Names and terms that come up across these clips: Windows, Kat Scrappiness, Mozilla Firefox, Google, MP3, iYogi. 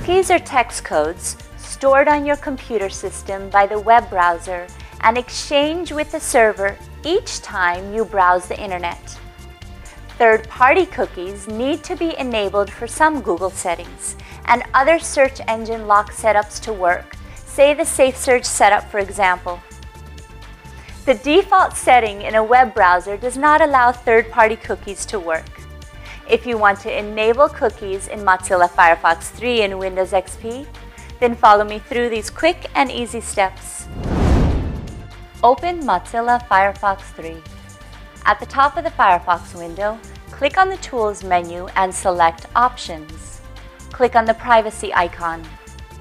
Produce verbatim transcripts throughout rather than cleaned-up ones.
Cookies are text codes stored on your computer system by the web browser and exchanged with the server each time you browse the internet. Third-party cookies need to be enabled for some Google settings and other search engine lock setups to work, say the Safe Search setup for example. The default setting in a web browser does not allow third-party cookies to work. If you want to enable cookies in Mozilla Firefox three and Windows X P, then follow me through these quick and easy steps. Open Mozilla Firefox three. At the top of the Firefox window, click on the Tools menu and select Options. Click on the privacy icon.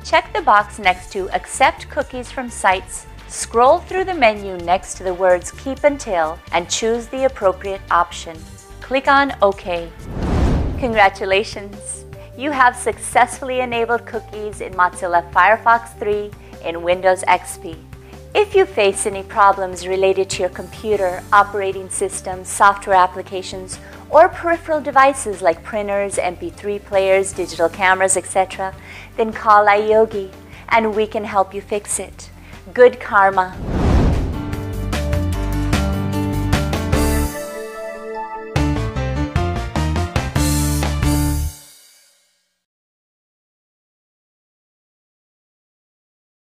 Check the box next to Accept Cookies from Sites. Scroll through the menu next to the words Keep Until and choose the appropriate option. Click on OK. Congratulations! You have successfully enabled cookies in Mozilla Firefox three and Windows X P. If you face any problems related to your computer, operating system, software applications, or peripheral devices like printers, M P three players, digital cameras, et cetera, then call iYogi and we can help you fix it. Good karma!